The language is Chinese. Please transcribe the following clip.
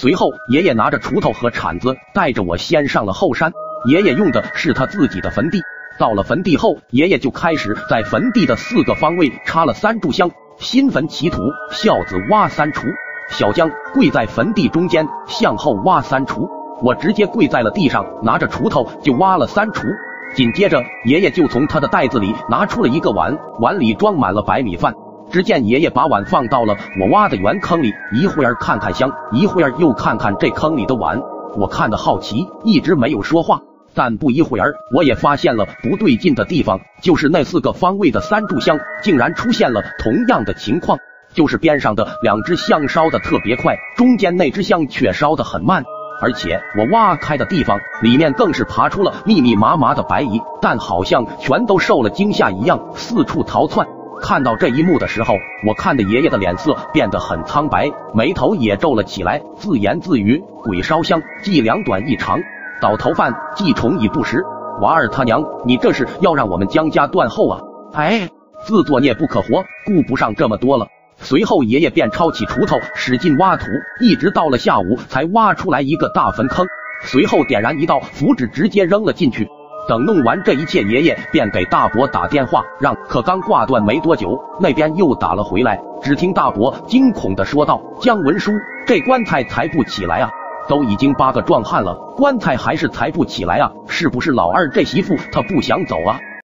随后，爷爷拿着锄头和铲子，带着我先上了后山。爷爷用的是他自己的坟地。到了坟地后，爷爷就开始在坟地的四个方位插了三炷香，新坟起土，孝子挖三锄。小江跪在坟地中间，向后挖三锄。我直接跪在了地上，拿着锄头就挖了三锄。紧接着，爷爷就从他的袋子里拿出了一个碗，碗里装满了白米饭。只见爷爷把碗放到了我挖的圆坑里，一会儿看看香，一会儿又看看这坑里的碗。我看得好奇，一直没有说话。但不一会儿，我也发现了不对劲的地方，就是那四个方位的三炷香竟然出现了同样的情况，就是边上的两只香烧得特别快，中间那只香却烧得很慢。而且我挖开的地方里面更是爬出了密密麻麻的白蚁，但好像全都受了惊吓一样，四处逃窜。看到这一幕的时候，我看得爷爷的脸色变得很苍白，眉头也皱了起来，自言自语：鬼烧香，计两短一长，倒头饭，计虫已不时。娃儿他娘，你这是要让我们江家断后啊！哎，自作孽不可活，顾不上这么多了。随后，爷爷便抄起锄头，使劲挖土，一直到了下午才挖出来一个大坟坑。随后点燃一道符纸，直接扔了进去。等弄完这一切，爷爷便给大伯打电话，让可刚挂断没多久，那边又打了回来。只听大伯惊恐地说道：“江文书，这棺材抬不起来啊！都已经八个壮汉了，棺材还是抬不起来啊！是不是老二这媳妇她不想走啊？”